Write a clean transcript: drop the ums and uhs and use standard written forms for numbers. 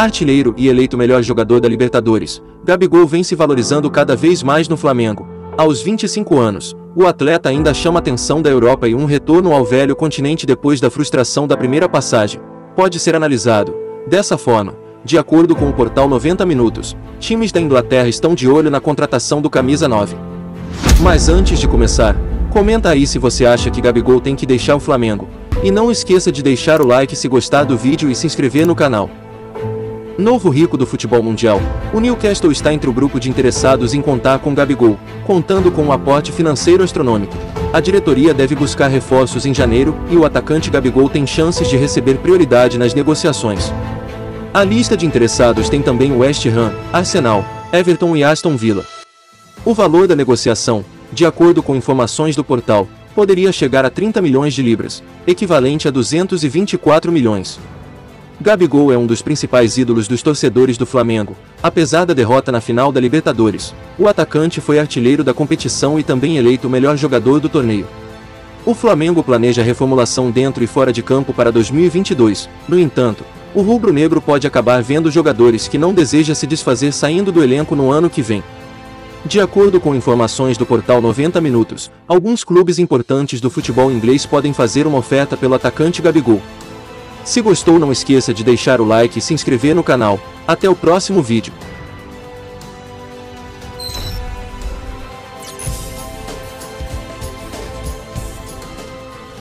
Artilheiro e eleito melhor jogador da Libertadores, Gabigol vem se valorizando cada vez mais no Flamengo. Aos 25 anos, o atleta ainda chama a atenção da Europa e um retorno ao velho continente depois da frustração da primeira passagem pode ser analisado dessa forma. De acordo com o portal 90 Minutos, times da Inglaterra estão de olho na contratação do camisa 9. Mas antes de começar, comenta aí se você acha que Gabigol tem que deixar o Flamengo. E não esqueça de deixar o like se gostar do vídeo e se inscrever no canal. Novo rico do futebol mundial, o Newcastle está entre o grupo de interessados em contar com Gabigol, contando com um aporte financeiro astronômico. A diretoria deve buscar reforços em janeiro e o atacante Gabigol tem chances de receber prioridade nas negociações. A lista de interessados tem também West Ham, Arsenal, Everton e Aston Villa. O valor da negociação, de acordo com informações do portal, poderia chegar a 30 milhões de libras, equivalente a 224 milhões. Gabigol é um dos principais ídolos dos torcedores do Flamengo. Apesar da derrota na final da Libertadores, o atacante foi artilheiro da competição e também eleito o melhor jogador do torneio. O Flamengo planeja reformulação dentro e fora de campo para 2022. No entanto, o Rubro Negro pode acabar vendo jogadores que não deseja se desfazer saindo do elenco no ano que vem. De acordo com informações do portal 90 Minutos, alguns clubes importantes do futebol inglês podem fazer uma oferta pelo atacante Gabigol. Se gostou, não esqueça de deixar o like e se inscrever no canal. Até o próximo vídeo.